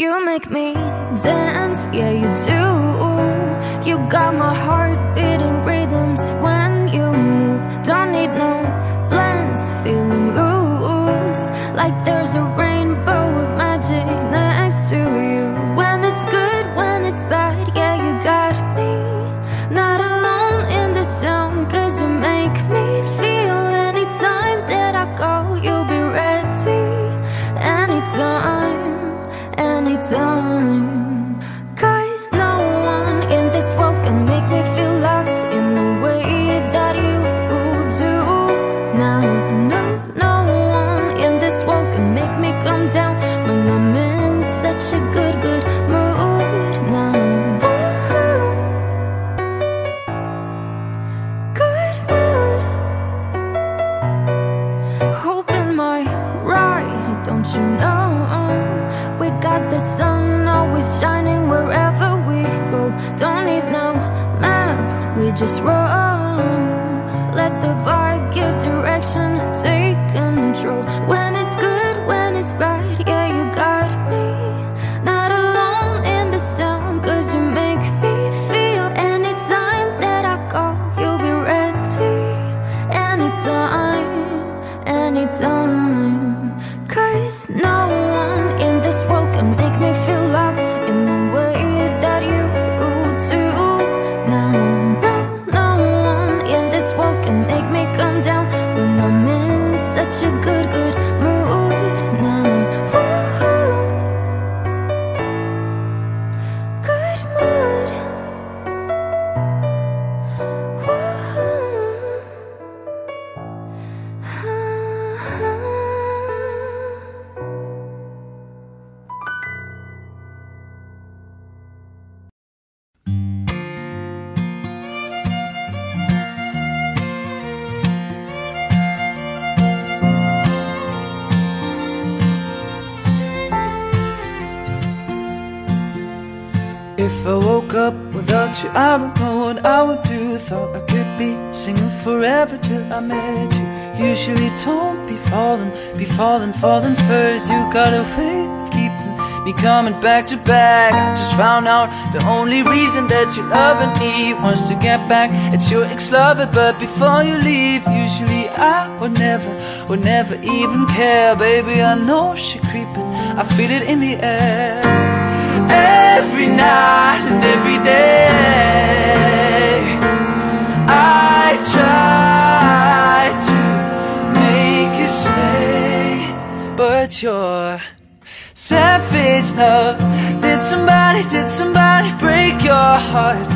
You make me dance, yeah you do. You got my heart beating rhythms when you move. Don't need no plans, feeling loose, like there's a rainbow of magic next to you. When it's good, when it's bad, yeah you got me. Not alone in this town, cause you make me feel. Anytime that I go, you'll be ready. Anytime, anytime, cause no one in this world can make me feel loved in the way that you do. Now, no one in this world can make me calm down when I'm in such a good mood now. Good mood. Hoping my right, don't you know? Got the sun always shining wherever we go. Don't need no map, we just roll. Let the vibe give direction, take control. When it's good, when it's bad, yeah you got me. Not alone in this town, cause you make me feel. Anytime that I go, you'll be ready. Anytime, anytime, cause no one in this world can make me feel loved in the way that you do. No one in this world can make me calm down when I'm in such a good mood now. Woo-hoo. Good mood. Woo-hoo. If I woke up without you, I don't know what I would do. Thought I could be single forever till I met you. Usually don't be falling first. You got a way of keeping me coming back to back. I just found out the only reason that you're loving me wants to get back at your ex-lover. But before you leave, usually I would never even care. Baby, I know she's creeping, I feel it in the air. Every night and every day I try to make you stay, but your savage love, did somebody break your heart?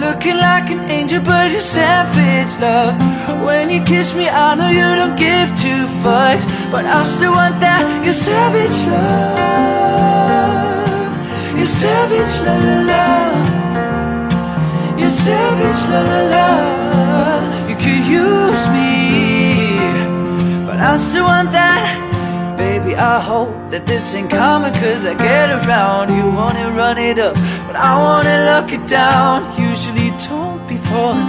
Looking like an angel, but you're savage, love. When you kiss me, I know you don't give two fucks, but I still want that, your savage love. Your savage la la la, your savage la la la. You could use me, but I still want that. Baby, I hope that this ain't common, cause I get around. You wanna run it up, but I wanna lock it down. Usually don't be falling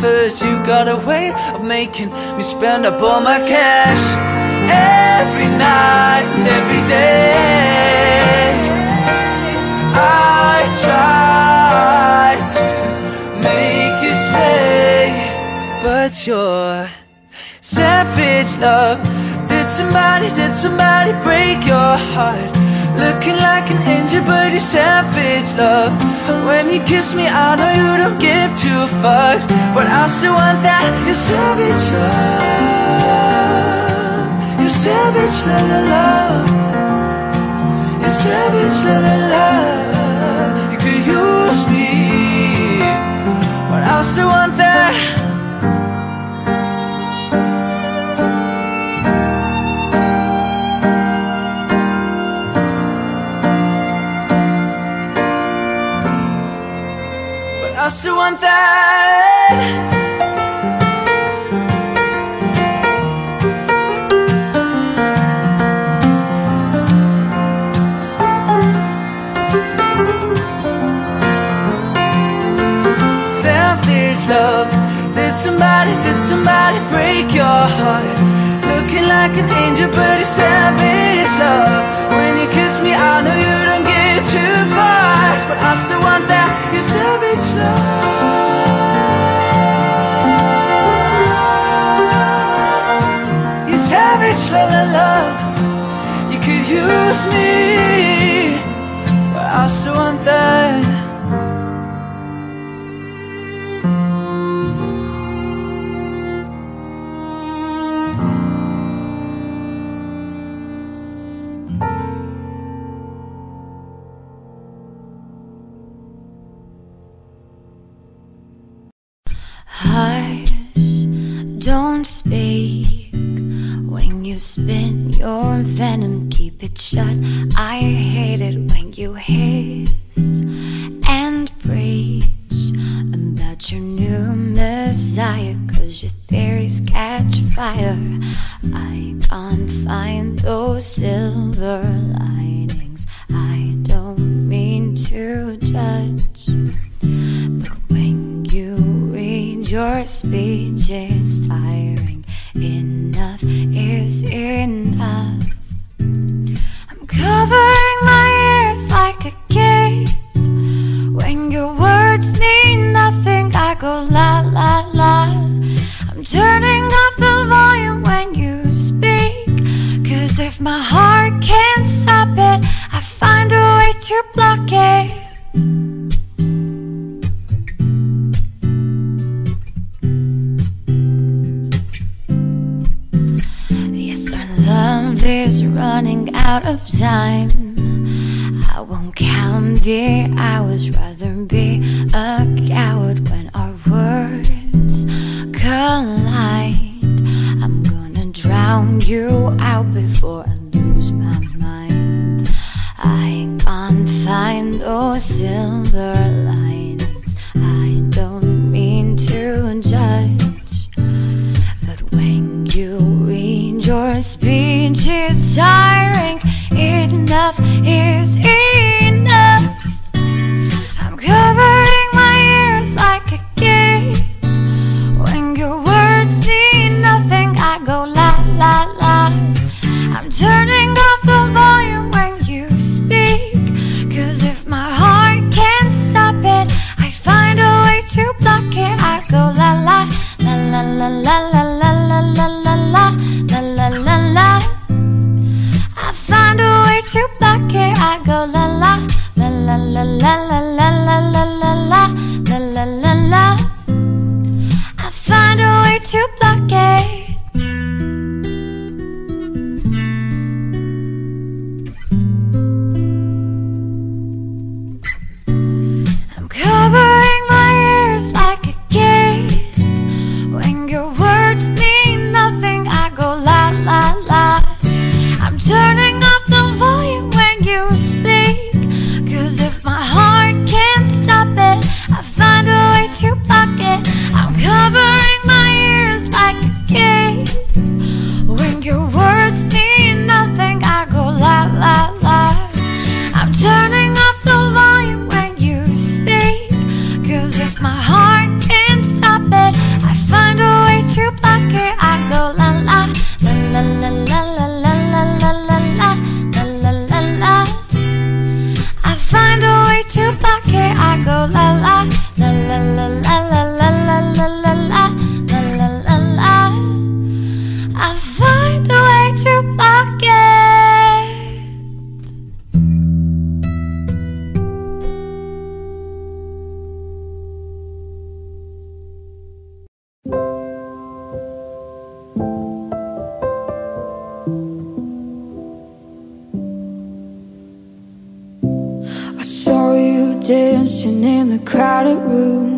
first. You got a way of making me spend up all my cash. Every night and every day I try to make you stay, but your savage love, did somebody break your heart? Looking like an angel, but you're savage love. When you kiss me, I know you don't give two fucks, but I still want that, your savage love. Your savage la la la, your savage la la la. Use me, but I still want that. But I still want that. Love, did somebody break your heart? Looking like an angel, but you're savage love. When you kiss me, I know speak. When you spin your venom, keep it shut. I hate it when you hiss and preach about your new messiah, 'cause your theories catch fire. I can't find those silver linings. I don't mean to judge, but when you read your speech, it's tiring. Enough is enough. I'm covering my ears like a kid. When your words mean nothing, I go la la la. I'm turning off the volume when you speak, 'cause if my heart can't stop it, I find a way to block it. Is running out of time. I won't count the hours, rather be a coward when our words collide. I'm gonna drown you out before I lose my mind. I can't find those silver linings. I don't mean to judge, but when you read your speech, it's tiring. Enough is enough. I'm covering my ears like a kid. When your words mean nothing, I go la la la. I'm turning off the volume when you speak, 'cause if my heart can't stop it, I find a way to block it. I go la la la la la la la la la la la la la la la. Find a way to block it. I go la la la la la la la la la la la la la la la la. I find a way to block it. I'm covering my ears like a kid. When your words mean nothing, I go la la la. I'm turning to pocket. I'm covering my ears like a kid. When your words mean nothing, I go la la la. I'm turning off the volume when you speak, 'cause if my heart can't stop it, I find a way to block it. I go la la la la la la la la la la la la la la. I find a way to block it. I go la la la la la la la la la la la la la la. I find a way to block it. I saw you dancing in the crowded room.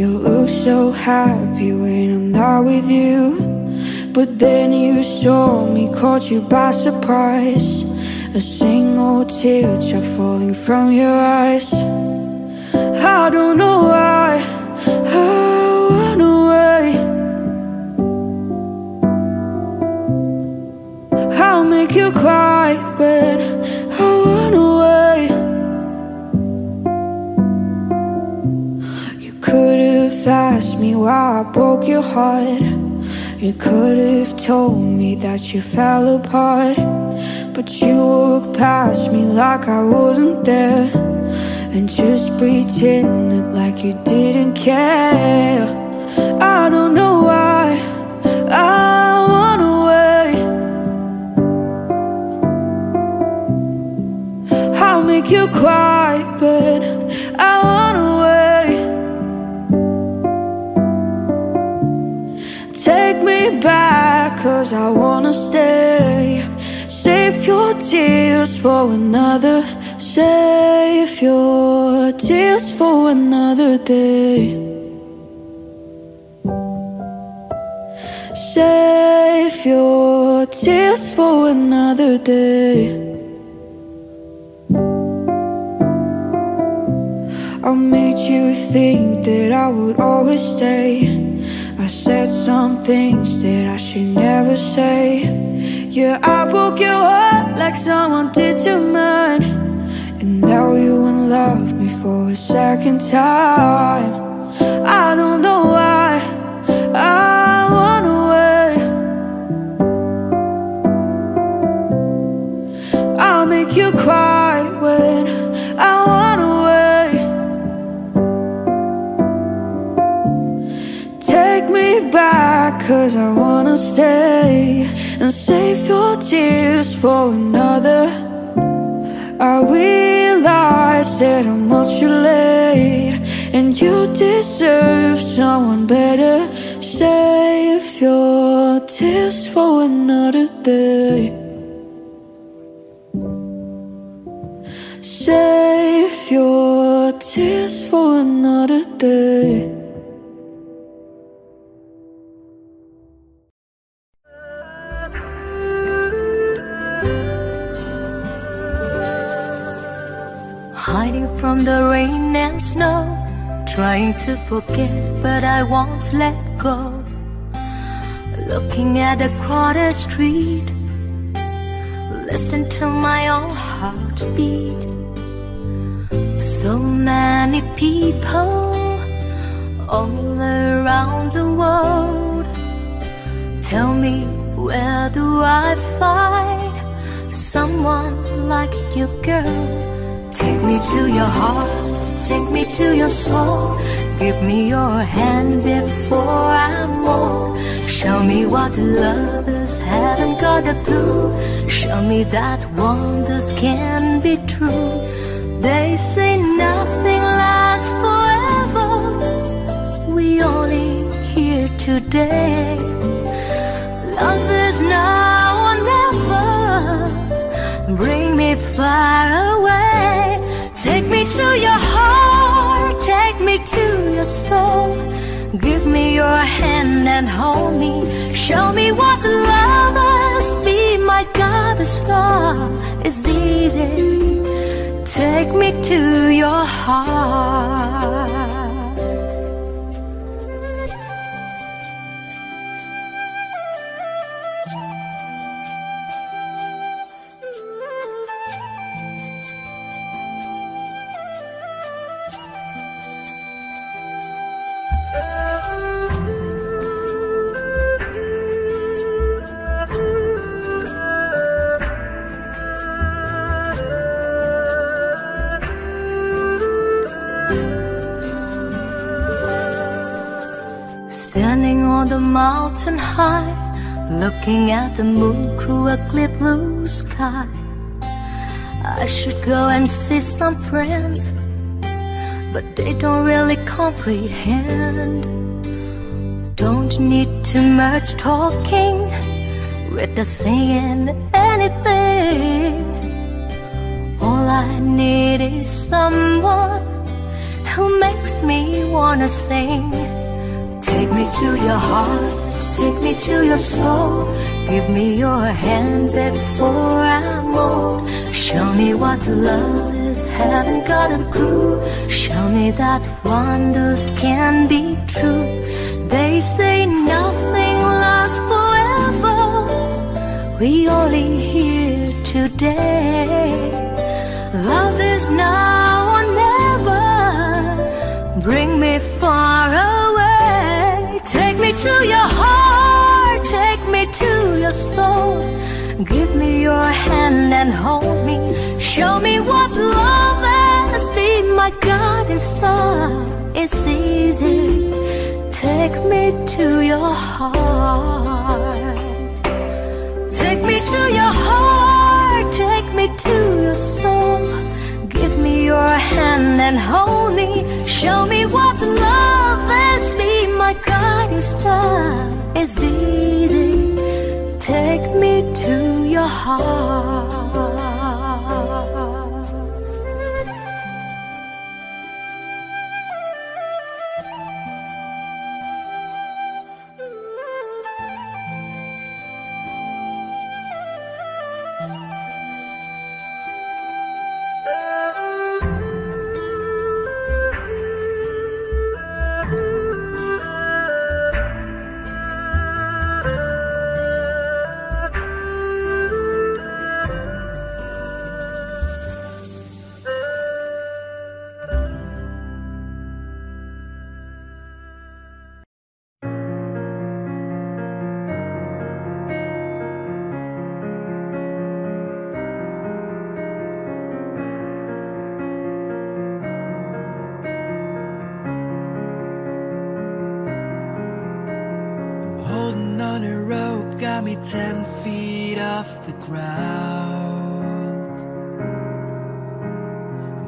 You look so happy when I'm not with you, but then you saw me, caught you by surprise. A single teardrop falling from your eyes. I don't know why I went away. I'll make you cry, but I went away. You could have asked me why I broke your heart. You could have told me that you fell apart, but you walked past me like I wasn't there, and just pretended like you didn't care. I don't know why I went away. I'll make you cry, but I went away. Take me back, 'cause I wanna stay. Save your tears for another. Save your tears for another day. Save your tears for another day. I made you think that I would always stay. I said some things that I should never say. Yeah, I broke your heart like someone did to mine, and now you unloved me for a second time. I don't know why I run away. I'll make you cry when I run away. Take me back, cause I wanna stay, and save your tears for another. I realize that I'm much too late, and you deserve someone better. Save your tears for another day. Save your tears for another day. Hiding from the rain and snow, trying to forget, but I won't let go. Looking at a crowded street, listen to my own heartbeat. So many people all around the world. Tell me, where do I find someone like you, girl? Take me to your heart, take me to your soul. Give me your hand before I'm old. Show me what love is, haven't got a clue. Show me that wonders can be true. They say nothing lasts forever, we only here today. Love is now or never, bring me far away. Take me to your heart, take me to your soul. Give me your hand and hold me. Show me what love is, be my God, the star is easy. Take me to your heart. On the mountain high, looking at the moon through a clear blue sky. I should go and see some friends, but they don't really comprehend. Don't need too much talking without saying anything. All I need is someone who makes me wanna sing. Take me to your heart, take me to your soul. Give me your hand before I'm old. Show me what love is, haven't got a clue. Show me that wonders can be true. They say nothing lasts forever, we only here today. Love is now or never, bring me far away. Take me to your heart, take me to your soul. Give me your hand and hold me. Show me what love is, be my guiding star, it's easy. Take me to your heart. Take me to your heart, take me to your soul. Give me your hand and hold me. Show me what love is, be my guiding star, it's easy. Take me to your heart. 10 feet off the ground.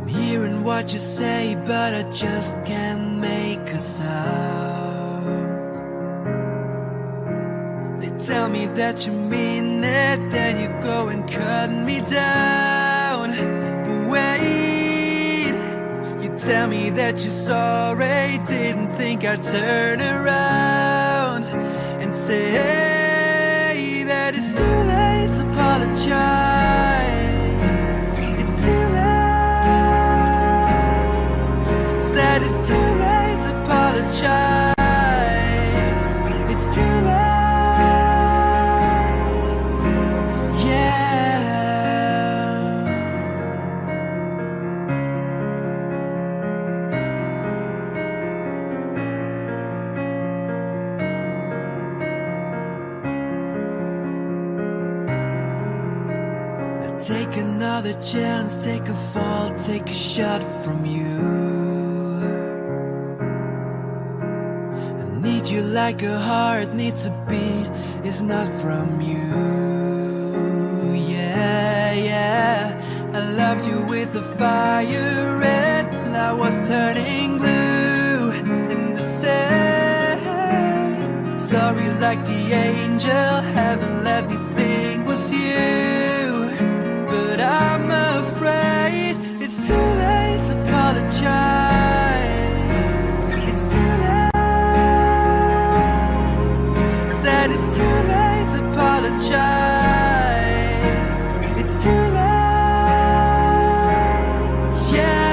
I'm hearing what you say, but I just can't make a sound. They tell me that you mean it, then you go and cut me down. But wait, you tell me that you're sorry, didn't think I'd turn around and say, hey, it's too late to apologize. It's too late. Said it's too late to apologize. It's too late. Take another chance, take a fall, take a shot from you. I need you like a heart needs a beat, it's not from you. Yeah, yeah, I loved you with the fire red, and I was turning blue. And I said, sorry like the angel, heaven let me think was you. I'm afraid it's too late to apologize. It's too late. Said it's too late to apologize. It's too late. Yeah,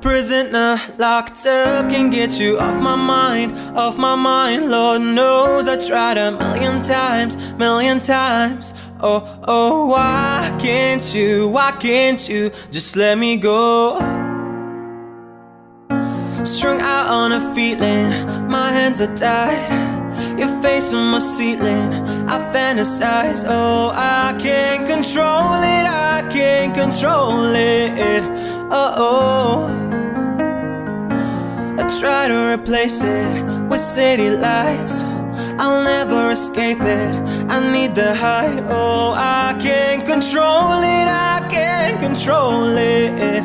prisoner, locked up, can't get you off my mind. Lord knows I tried a million times. Oh, oh, why can't you just let me go? Strung out on a feeling, my hands are tied, your face on my ceiling, I fantasize. Oh, I can't control it, I can't control it. Oh, oh, I try to replace it with city lights, I'll never escape it, I need the high. Oh, I can't control it, I can't control it.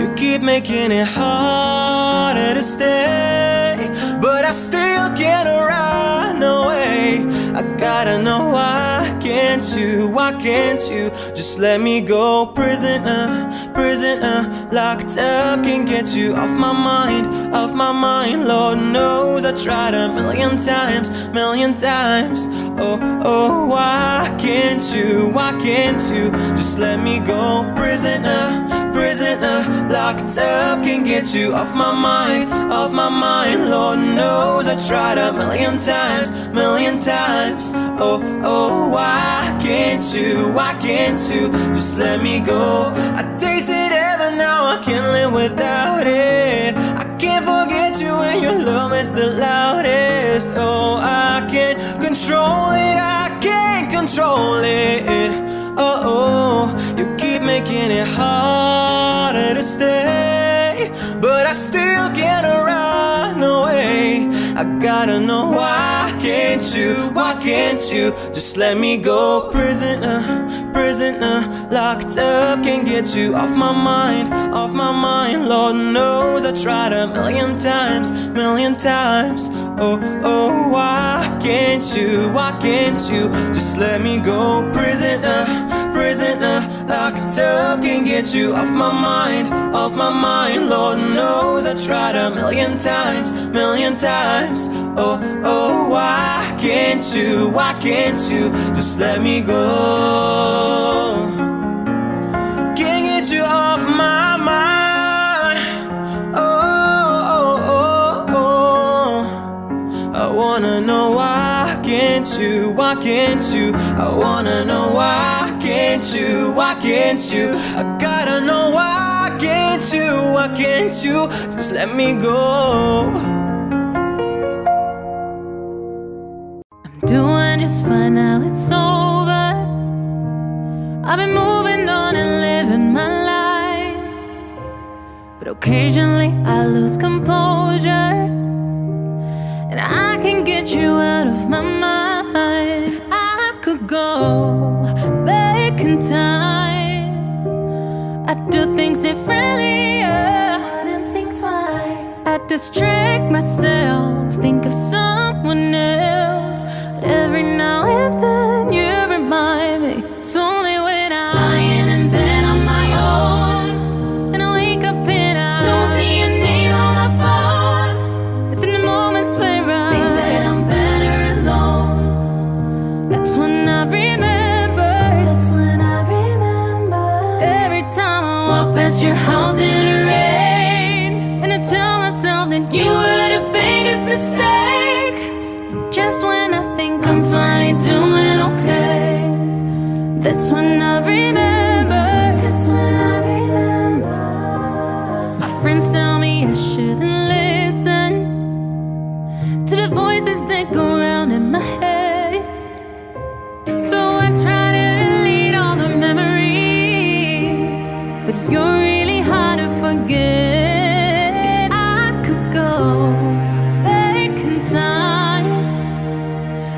You keep making it harder to stay, but I still can't run away. I gotta know why. Why can't you just let me go? Prisoner, prisoner, locked up, can't get you off my mind, Lord knows I tried a million times, oh, oh, why can't you just let me go? Prisoner, prisoner, locked up, can't get you off my mind, Lord knows I tried a million times, oh, oh, why? Why can't you just let me go? I tasted heaven, now I can't live without it. I can't forget you when your love is the loudest. Oh, I can't control it, I can't control it. Oh, oh, you keep making it harder to stay, but I still get around. I gotta know why. Can't you, why can't you just let me go? Prisoner, prisoner, locked up, can't get you off my mind. Lord knows I tried a million times, oh, oh, why can't you just let me go? Prisoner, prisoner, locked up, can't get you off my mind, Lord knows I tried a million times, oh, oh, why can't you just let me go? Can't get you off my mind, oh, oh, oh, oh. I wanna know why can't you, I wanna know why. Why can't you? I gotta know why can't you just let me go? I'm doing just fine now, it's over. I've been moving on and living my life, but occasionally I lose composure, and I can get you out of my mind. If I could go back in time, I do things differently, yeah. I wouldn't think twice. I distract myself, think of someone else, but every now and then you remind me. It's only when I'm lying in bed on my own, and I wake up and I don't see your name on my phone. It's in the moments where I think that I'm better alone. That's when I remember. That's when I remember. Every time I walk past your house in the rain, and I tell myself that you were the biggest mistake. Just when I think I'm finally doing okay, that's when I remember. That's when I remember. My friends tell me I shouldn't listen to the voices that go round in my head, so I try to you're really hard to forget. If I could go back in time,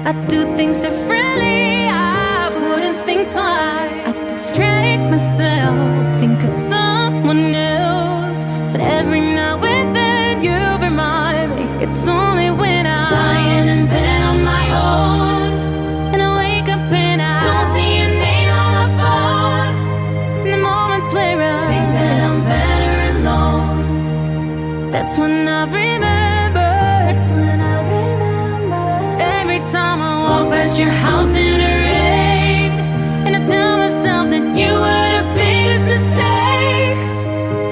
I'd do things differently, I wouldn't think twice. I'd distract myself, think of someone else, but every now and then you remind me. It's only when I'm lying in bed on my own, and I wake up and I don't see your name on my phone. It's in the moments where I that's when I remember. That's when I remember. Every time I walk past your house in the rain, and I tell myself that you were the biggest mistake.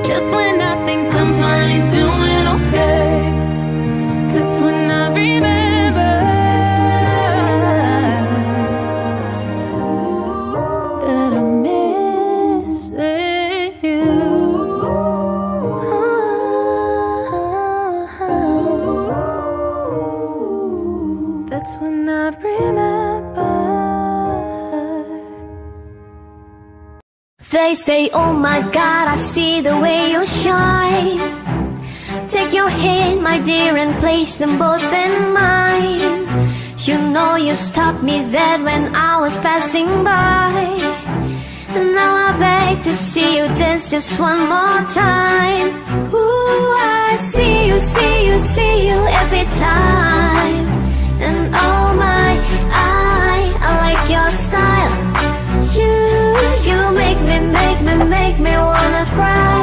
Just when I think I'm finally doing okay, that's when I remember. That's when I remember that I'm missing you. That's when I remember. They say, oh my God, I see the way you shine. Take your hand, my dear, and place them both in mine. You know you stopped me dead when I was passing by, and now I beg to see you dance just one more time. Ooh, I see you, see you, see you every time. And oh my, I like your style. You make me wanna cry.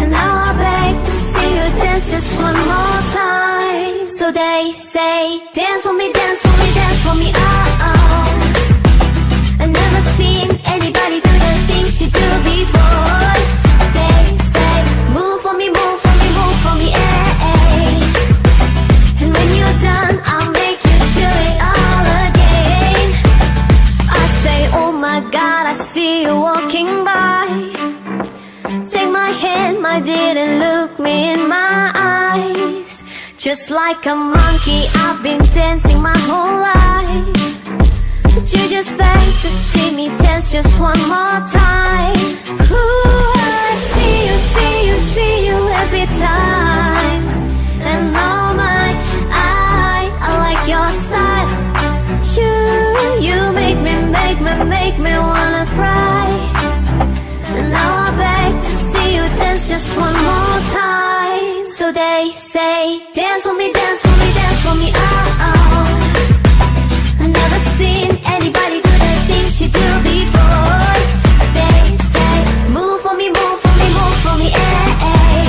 And now I beg to see you dance just one more time. So they say, dance for me, dance for me, dance for me, oh, oh. I've never seen anybody do the things you do before. They say, move for me, move for me, move for me, eh, eh. And when you're done, I'll make you do it all again. I say, oh my God, I see you walking by. Take my hand, my dear, and look me in my eyes. Just like a monkey, I've been dancing my whole life, but you just beg to see me dance just one more time. Ooh, I see you, see you, see you every time. And oh my, make me wanna cry. And now I'm back to see you dance just one more time. So they say, dance with me, dance with me, dance with me, oh, oh. I've never seen anybody do the things you do before. They say, move for me, move for me, move for me, eh, eh.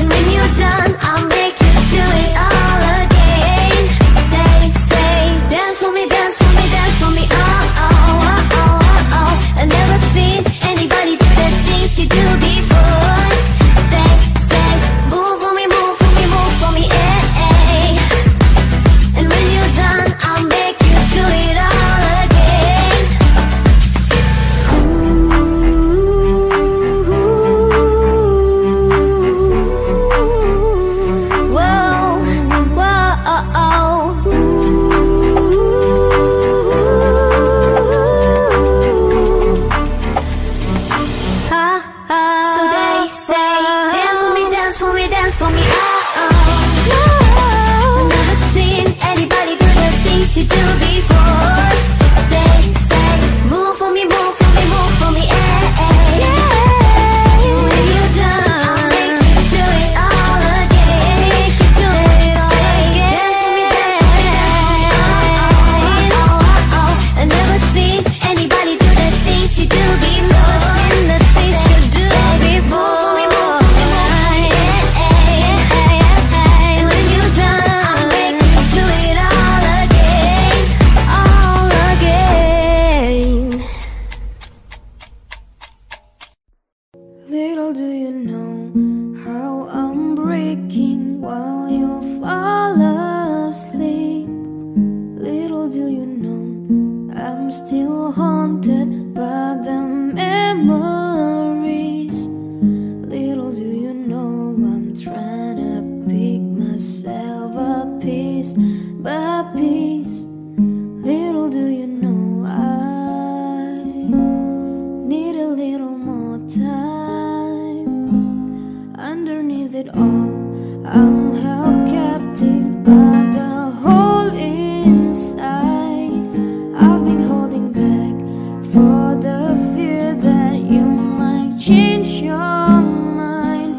And when you're done, I'll make you do it all again. They say, dance with me, dance with me, dance with me, oh, oh, oh, oh, oh, oh. I've never seen anybody do the things you do before. They say, move for me, move for me, move for me, eh, eh. And when you're done, I'll make you do it all again. Ooh, whoa, whoa, oh, oh. So they say, dance for me, dance for me, oh, oh. I've never seen anybody do the things you do before. They say, move for me, move for me, move for me, eh, eh. And when you're done, I'll make you do it all again. They say, dance for me, dance for me, dance for me, oh, oh, oh, oh, oh. I've never seen anybody do the things you do before. Little do you know how I'm breaking while you fall asleep. Little do you know I'm still haunted by the memories. Little do you know I'm trying to pick myself up piece by piece. Little do you know I need a little more time. Underneath it all, I'm held captive by the hole inside. I've been holding back for the fear that you might change your mind.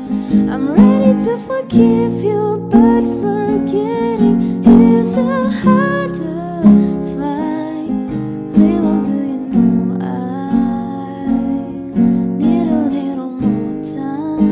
I'm ready to forgive you, but forgetting is a harder fight. Little do you know I need a little more time.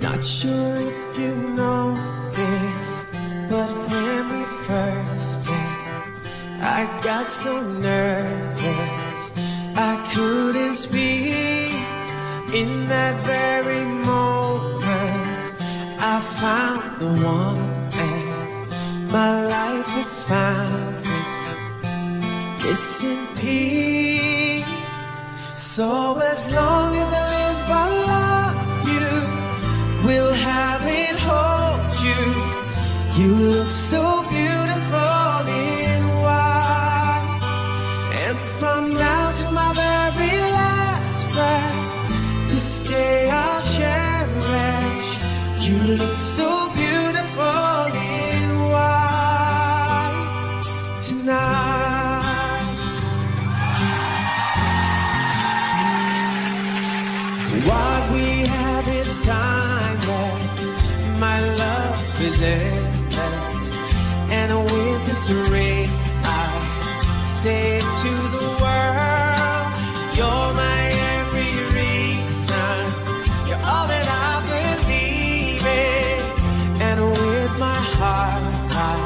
Not sure if you know this, but when we first met, I got so nervous I couldn't speak. In that very moment I found the one and my life had found it. Kiss in peace. So as long as I live I love you. We'll have it hold you. You look so beautiful in white. And from now to my very last breath, this day I'll cherish. You look so beautiful in white tonight. What we have is timeless. My love is endless. And with this ring I say to the world, you're my every reason, you're all that I believe in. And with my heart I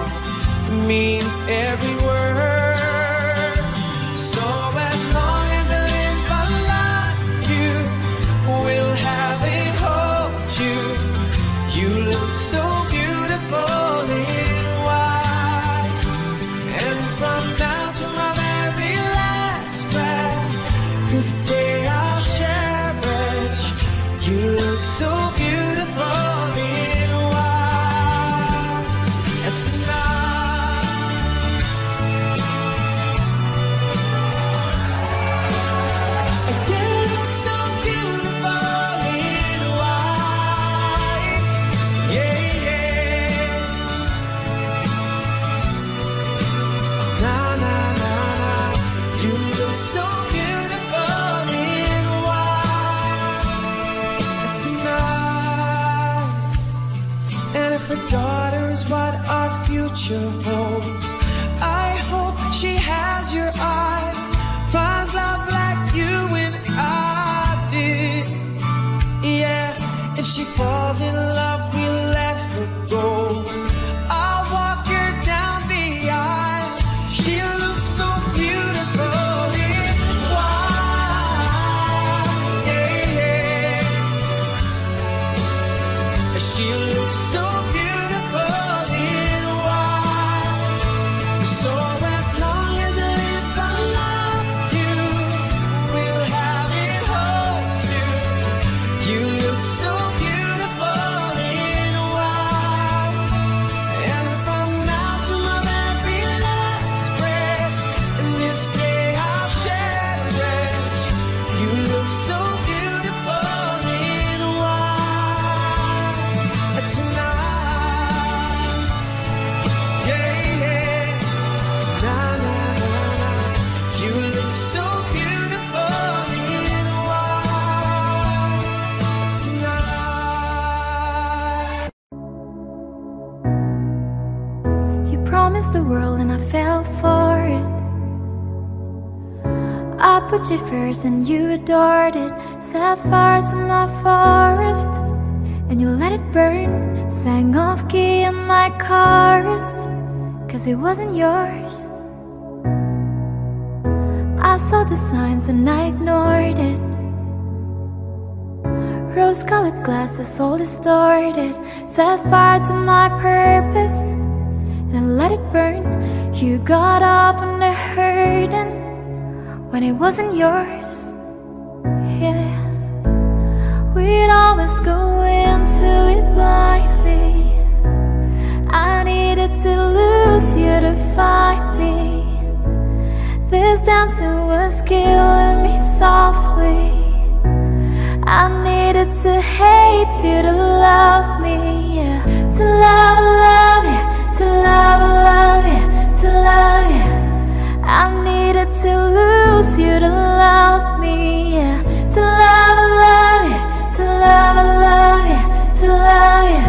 mean every word. So as long as I live I love you. We'll have it hold you. You look so beautiful in white. And from now to my very last breath, this day I'll cherish. You look so beautiful in white. And tonight, you look so beautiful in white. Yeah. Na na na na, you look so beautiful in white tonight. And if a daughter is what our future holds, I hope she has your eyes, finds love like you and I did. Yeah, if she falls in love, we let her go. I'll walk her down the aisle. She looks so beautiful in white. Yeah. She looks so beautiful in white. So as long as I live, I love you. We'll have it hold you. You look so beautiful in white. And from now to my very last breath, and this day I'll cherish. You look so beautiful in white tonight. Yeah. Na na na na, you look so beautiful in white tonight. You promised the world and I fell for it. I put you first and you adored it. Sapphires in my forest, and you let it burn. Sang off key in my chorus, cause it wasn't yours. I saw the signs and I ignored it. Rose-colored glasses all distorted. Set fire to my purpose, and I let it burn. You got off on the hurting when it wasn't yours. Yeah, we'd always go into it blindly. I needed to lose you to find me. This dancing was killing me softly. I needed to hate you to love me, yeah. To love you, to love you, to love you. I needed to lose you to love me, yeah. To love you, to love you, to love you.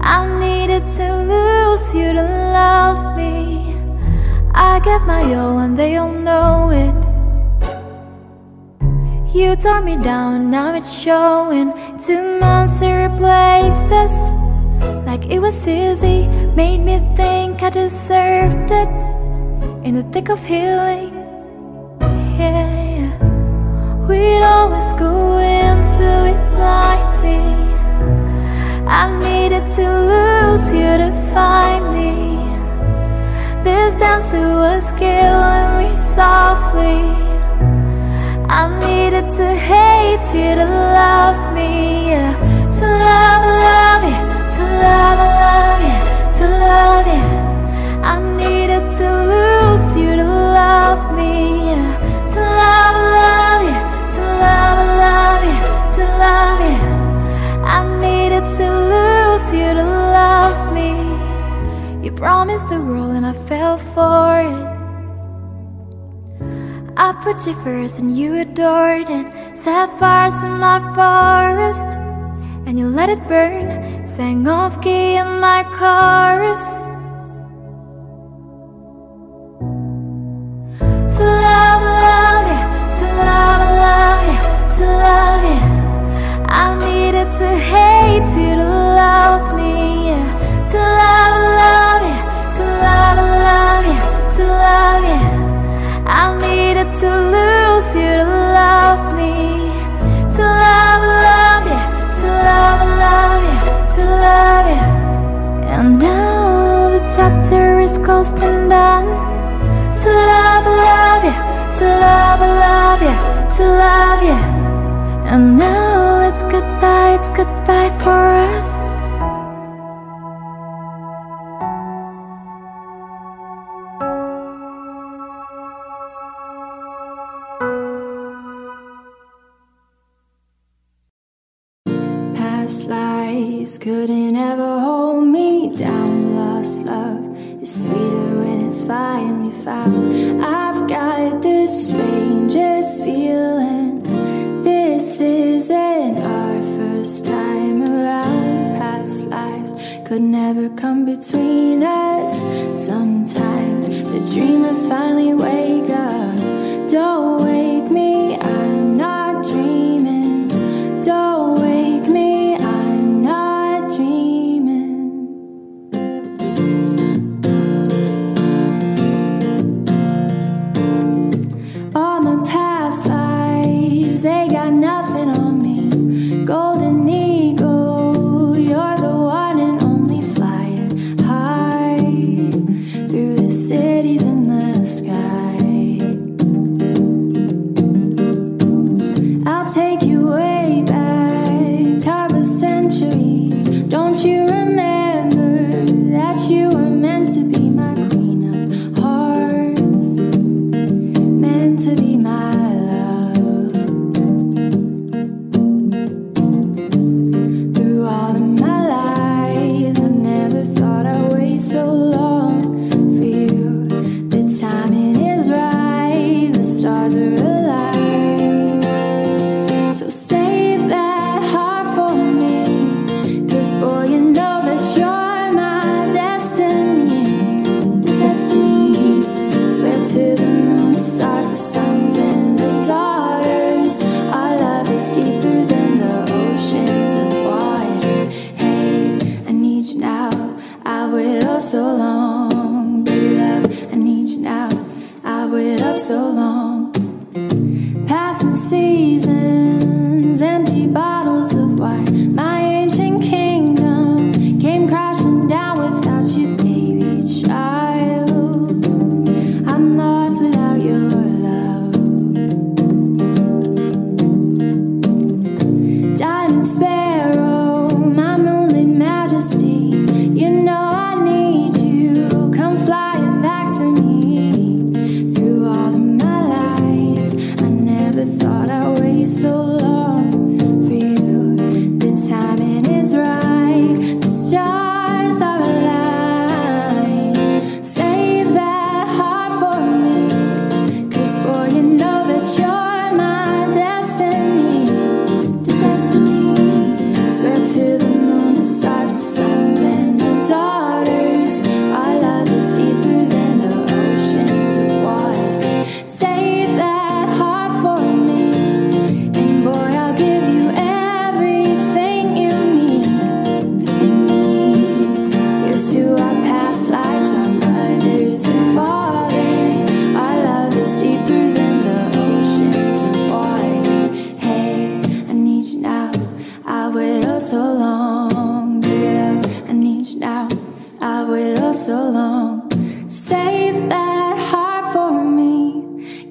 I needed to lose you to love me. I gave my all and they all know it. You tore me down, now it's showing. 2 months you replaced us like it was easy. Made me think I deserved it. in the thick of healing. Yeah, we'd always go into it blindly. I needed to lose you to find me. This dancer was killing me softly. I needed to hate you to love me, yeah. To love, love you, to love, love you, to love you. I needed to lose you to love me, yeah. To love, love you, to love, love you, to love you. I needed to lose you to love me. You promised the world and I fell for it. I put you first and you adored it. Set fires in my forest and you let it burn. Sang off key in my chorus. To love, love you, to love, love you, to love you. I needed to hate you to love me, yeah. To love, love you, to love, love you, to love you. I needed to lose you to love me. To love, love you, to love, love you, to love you. And now the chapter is closed and done. To love, love you, to love, love you, to love you. And now it's goodbye for us. Past lives couldn't ever hold me down. Lost love is sweeter when it's finally found. I've got the strangest feeling. This isn't our first time around. Past lives could never come between us. Sometimes the dreamers finally wake up. Don't wake me, I'm not dreaming. Don't wake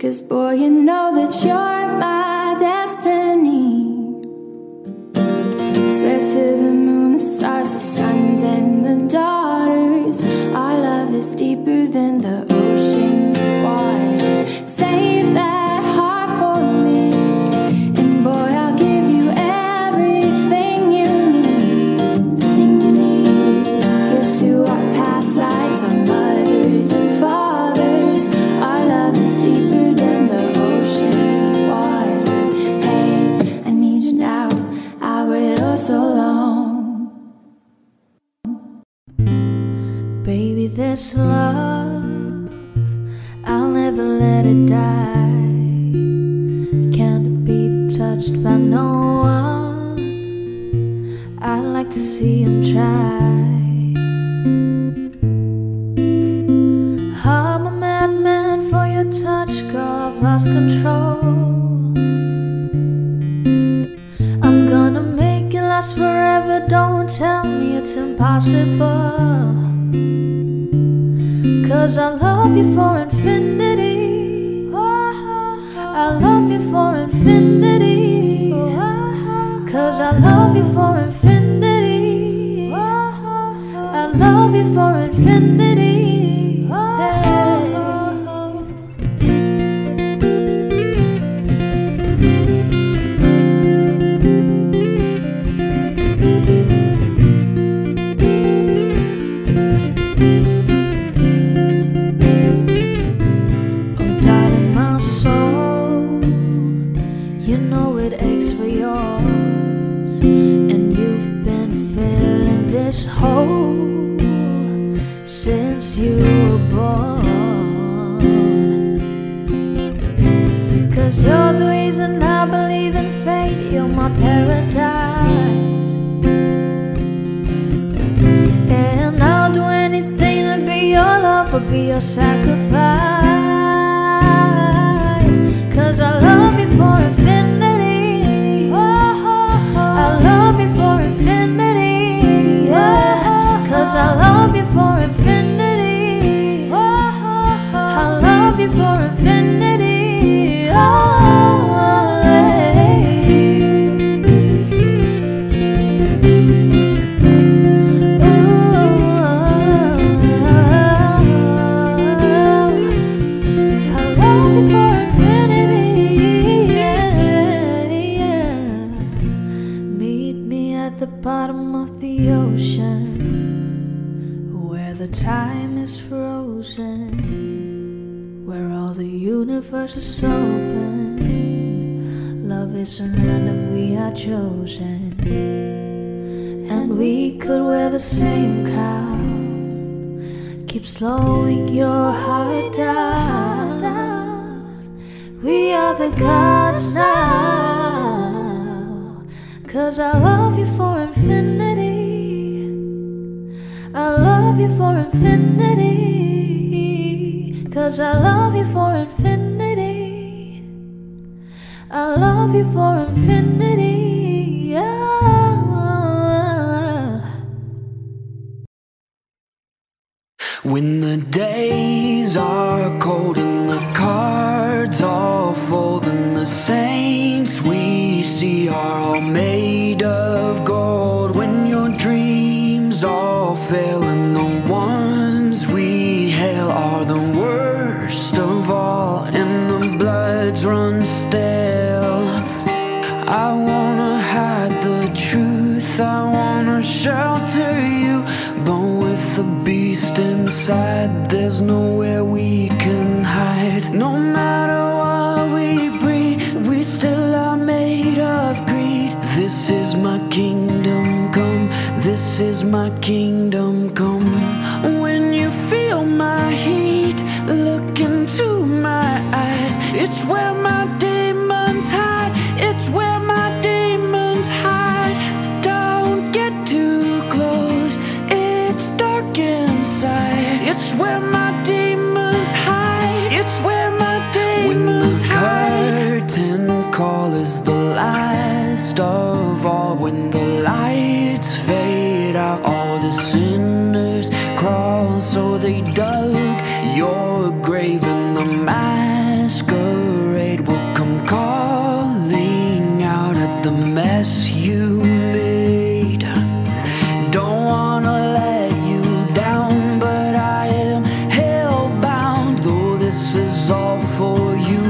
'Cause boy, you know that you're my destiny. Swear to the moon, the stars, the suns, and the daughters. Our love is deeper than the oceans of water. Save that heart for me, and boy, I'll give you everything you need. Everything you need. Here's to our past lives, our mothers and fathers. Our love is deeper than the oceans of water. Hey, I need you now. I wait oh so long. Baby, this love, I'll never let it die. Can't be touched by no one. I'd like to see him try. Lost control. I'm gonna make it last forever. Don't tell me it's impossible, 'cause I love you for infinity. I love you for infinity, 'cause I love you for infinity. I love you for infinity. Since you were born, 'cause you're the reason I believe in fate. You're my paradise, and I'll do anything to be your love or be your sacrifice, 'cause I love you for infinity. I love you for infinity, 'cause I love you for infinity. I love you for infinity. Time is frozen, where all the universe is open. Love isn't random, we are chosen, and we could wear the same crown. Keep slowing your heart down. We are the gods now, 'cause I love you for infinity. I love you for infinity, 'cause I love you for infinity. I love you for infinity, yeah. When the days are cold and the cards all fold, and the saints we see are all made of gold, when your dreams are fail and the ones we hail are the worst of all, and the bloods run stale. I wanna hide the truth, I wanna shelter you, but with the beast inside, there's nowhere we can hide. No matter what we breed, we still are made of greed. This is my kingdom come. This is my kingdom come. When you feel my heat, look into my eyes. It's where my demons hide. It's where my demons hide. Don't get too close, it's dark inside. It's where my demons hide. It's where my demons hide. When the curtains call is the last of all, when the lights fade, all the sinners crawl, so they dug your grave in the mask of for you.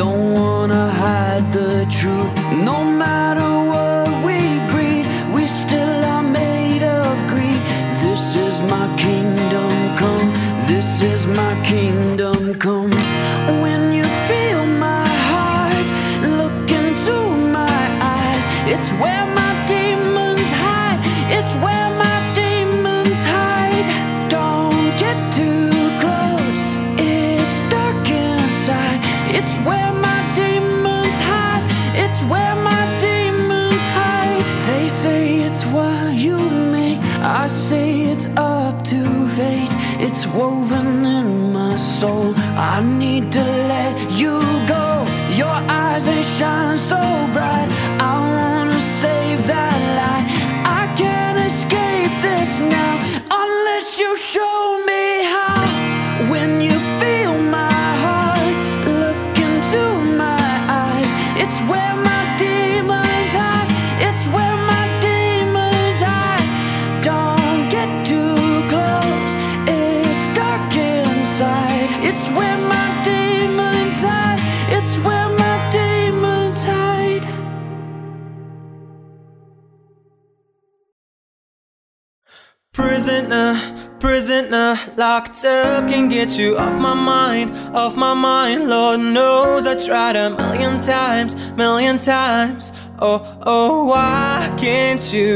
Don't wanna hide the truth. No matter what we breed, we still are made of greed. This is my kingdom come. This is my kingdom come. When you feel my heart, look into my eyes. It's where my demons hide. It's where my demons hide. Don't get too close. It's dark inside. It's where my demons hide. It's where my demons hide. They say it's what you make. I say it's up to fate. It's woven in my soul. I need to let you go. Your eyes, they shine so bright. I wanna save that light. I can't escape this now unless you show me how. When you feel my heart, look into my eyes. It's where my demons hide. It's where my demons hide. Don't get too close. It's dark inside. It's where my demons hide. It's where my demons hide. Prisoner, prisoner, locked up, can't get you off my mind. Lord knows I tried a million times. Oh, oh, why can't you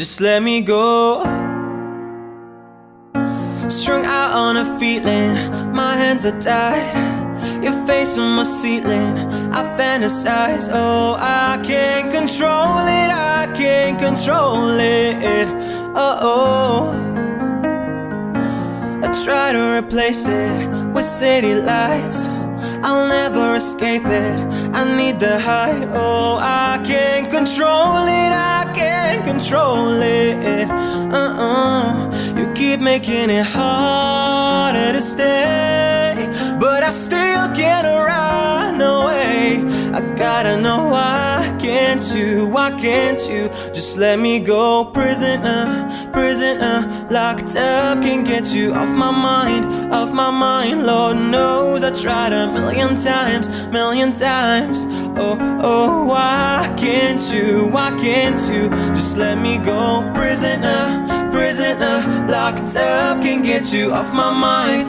just let me go? Strung out on a feeling, my hands are tied. Your face on my ceiling, I fantasize. Oh, I can't control it, I can't control it. Oh, oh, I try to replace it with city lights. I'll never escape it, I need the high. Oh, I can't control it, I can't control it. You keep making it harder to stay, but I still can't run away. I gotta know why can't you just let me go? Prisoner, prisoner, locked up, can't get you off my mind, Lord knows I tried a million times, oh, oh, why can't you just let me go? Prisoner, prisoner, locked up, can't get you off my mind,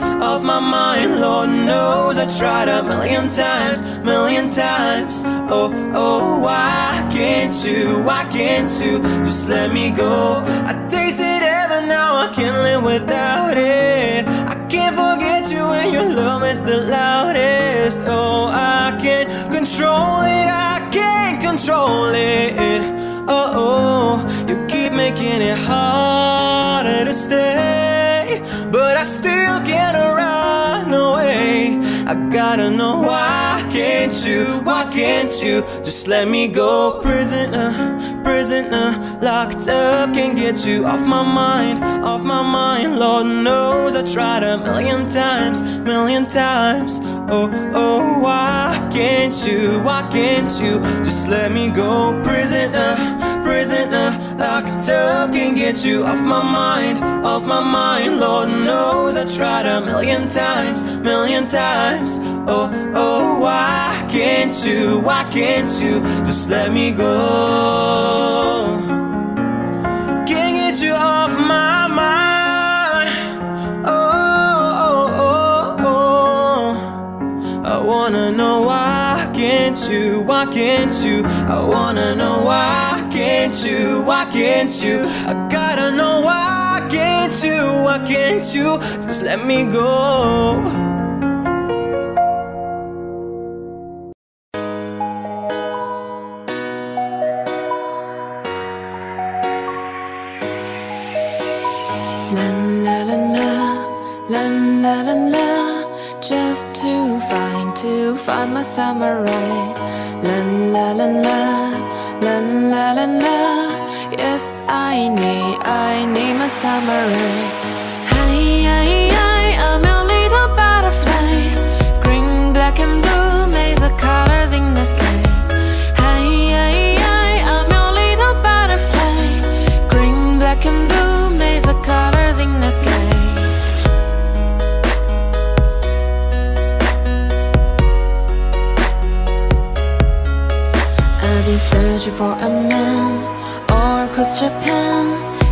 Lord knows I tried a million times, oh, oh, why can't you just let me go? I tasted heaven, now I can't live without it. I can't forget you when your love is the loudest. Oh, I can't control it, I can't control it. Oh, oh, you keep making it harder to stay, but I still can't run away. I gotta know why can't you just let me go? Prisoner, prisoner, locked up, can't get you off my mind, Lord knows I tried a million times, oh, oh, why can't you just let me go? Prisoner, prisoner, locked up, can't get you off my mind, Lord knows I tried a million times, oh, oh, why can't you just let me go? Can't get you off my mind, oh, oh, oh, oh. I wanna know why can't you, I wanna know why can't you, I gotta know why can't you, just let me go. Find my samurai. La la la la, la la la la. Yes, I need my samurai. Hey, hey, hey, I'm your little butterfly. Green, black, and blue, made the colors in the sky. Hey, hey, hey, I'm your little butterfly. Green, black, and blue, made the colors in the sky. searching for a man all across Japan,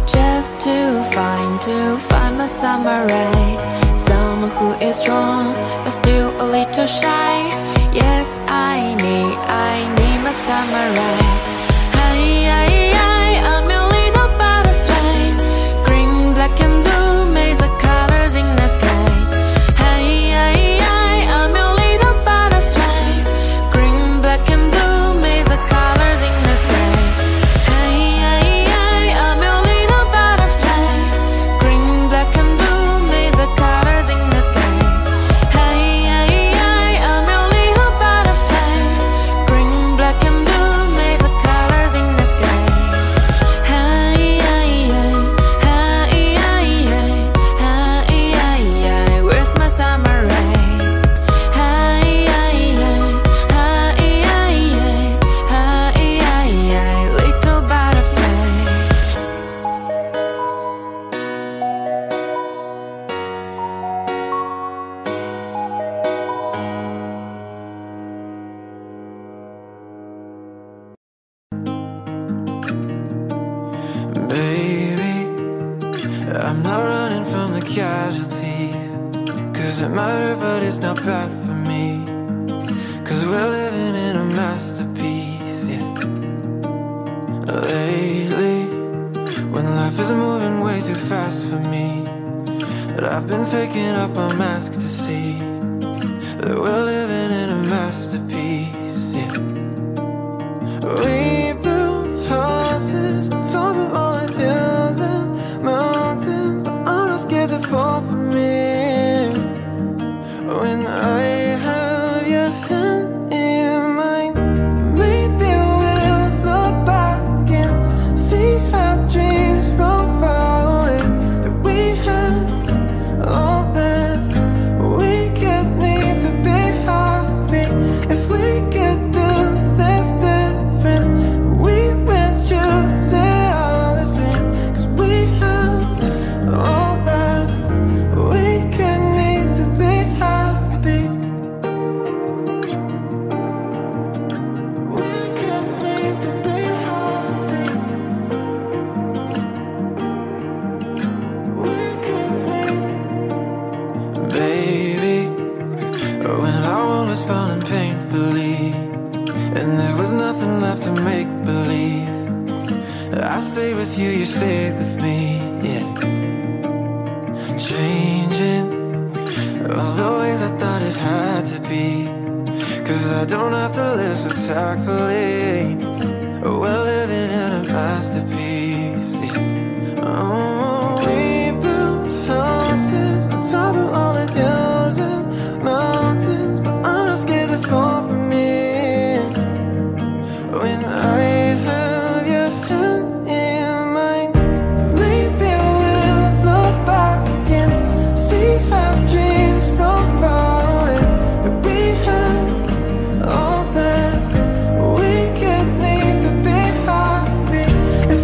just to find my samurai, someone who is strong but still a little shy. Yes, I need my samurai. I'm a little butterfly, green, black and blue, made the colors in the sky. I'm a little butterfly, green, black and blue, made the colors in the sky. I'm a little butterfly, green, black and blue, made the colors in the sky. I'm a little butterfly, green, black and blue, made the colors in the sky. Where's my samurai? Little butterfly. Baby, I'm not running from the casualties, 'cause it mattered but it's not bad for me, 'cause we're living in a masterpiece, yeah. Lately, when life is moving way too fast for me, but I've been taking off my mask to see that we're living in a masterpiece, yeah. We built houses on top of all the hills and mountains, but I'm not scared to fall from it. When I have your hand in mine, maybe we'll look back and see our dreams from far away, that we had all that we could need to be happy. If we could do this different, we would choose it all the same, 'cause we had all that we could need to be happy. We could need to be happy. We could need. Baby, when our world was falling painfully and there was nothing left to make believe, I stayed with you, you stayed with me, yeah. Changing all the ways I thought it had to be, 'cause I don't have to live so tactfully. We're living in a masterpiece, yeah. Oh, we built houses on top of all the hills and mountains, but I'm not scared to fall from it. When I have your hand in mine, maybe we'll look back and see our dreams from far away, that we had all that we could need to be happy. If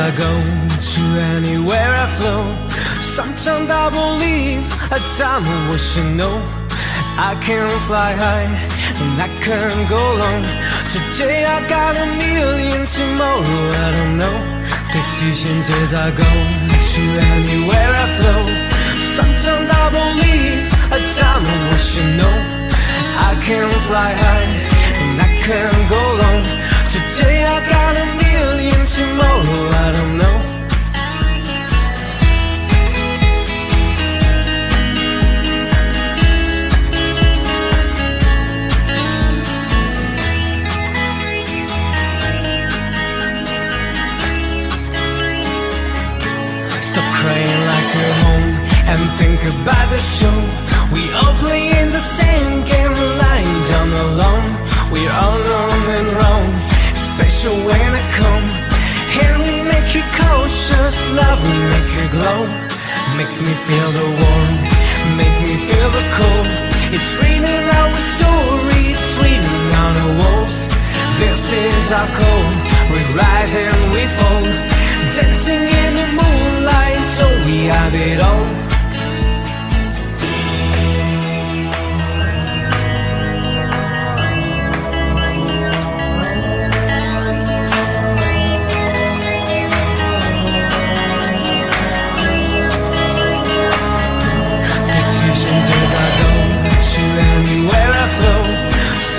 I go, to anywhere I flow. Sometimes I believe, at times I wish I know. I can fly high, and I can go long. Today I got a million, tomorrow I don't know. Decisions as I go, to anywhere I flow. Sometimes I believe, at times I wish I know. I can fly high, and I can go long. Today I got a million, tomorrow I don't know. Stop crying like we're home and think about the show. We all play in the same game, lying down alone. We're all numb and wrong, special when I come. Here we make you cautious, love will make you glow. Make me feel the warm, make me feel the cold. It's raining our story, it's raining on the walls. This is our call, we rise and we fall. Dancing in the moonlight, so we have it all.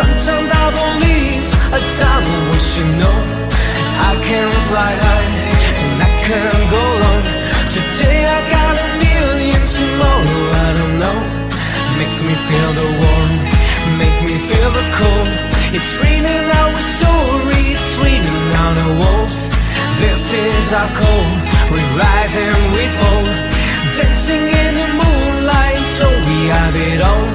Sometimes I believe, at times I wish I know. I can fly high, and I can go long. Today I got a million, tomorrow I don't know. Make me feel the warm, make me feel the cold. It's raining our story, it's raining on the walls. This is our call, we rise and we fall. Dancing in the moonlight, so we have it all.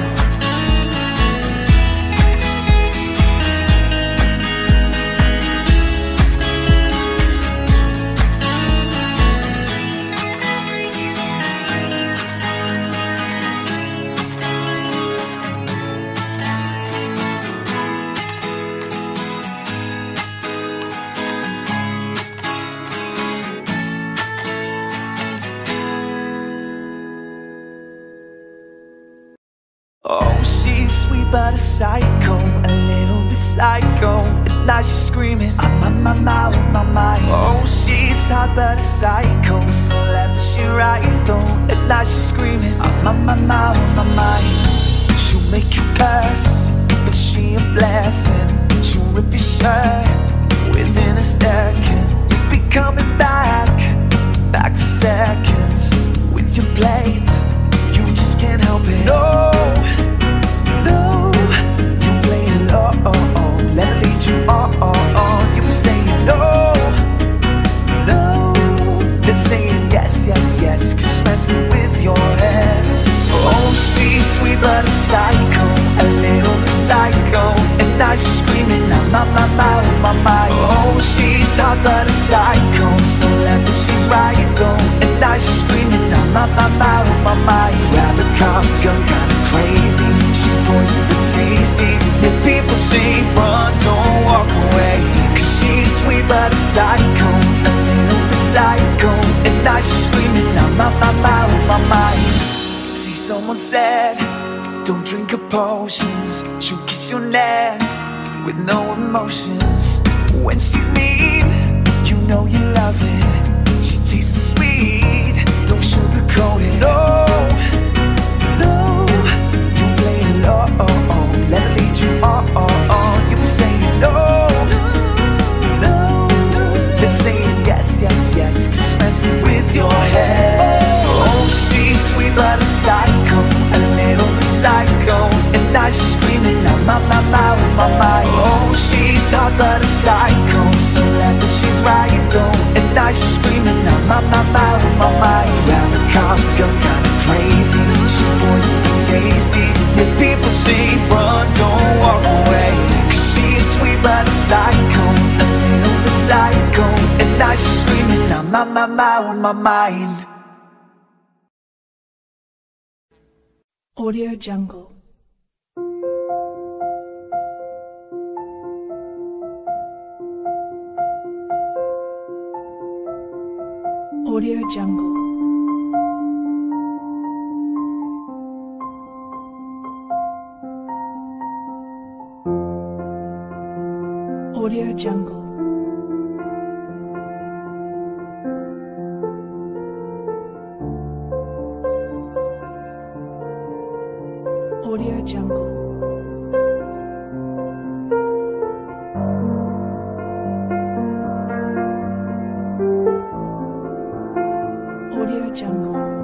But a psycho, a little bit psycho. At night she's screaming, I'm on my mind, on my mind. Oh, she's hot but a psycho, so let me she right though. At night she's screaming, I'm on my mind, on my mind. She'll make you curse, but she a blessing. She'll rip your shirt within a second. You'll be coming back, back for seconds. With your plate, you just can't help it. No. No, you play low, let her lead you on. You be saying no, no, then saying yes, yes, yes, 'cause she's messing with your head. Oh, she's sweet but a psycho, a little bit psycho. And now she's screaming, I'm on my mind, on my mind. Oh, she's hot but a psycho, so left but she's right though. And now she's screaming, I'm on my mind, on my mind. Grab a cop gun, kinda crazy. She's poison but tasty. If people say run, don't walk away. 'Cause she's sweet but a psycho, a little bit psycho. And now she's screaming, I'm on my mind, on my mind. See, someone said, don't drink her potions. She'll kiss your neck with no emotions. When she's mean, you know you love it. She tastes so sweet, don't sugarcoat it. No, no, you play it low, let her lead you on. You be saying no, no, then saying yes, yes, yes, 'cause she's messing with your head. She's sweet but a psycho, a little bit psycho. And now she's screaming, I'm on my mind, on my mind. Oh, she's hot but a psycho, so glad that she's right though. And now she's screaming, I'm on my mind, on my mind. Grab a cop gun, kinda crazy. She's poison and tasty. If people say run, don't walk away. 'Cause she's sweet but a psycho, a little bit psycho. And now she's screaming, I'm on my mind, on my mind. Audio Jungle. Audio Jungle. Audio Jungle. Audio Jungle. Audio Jungle.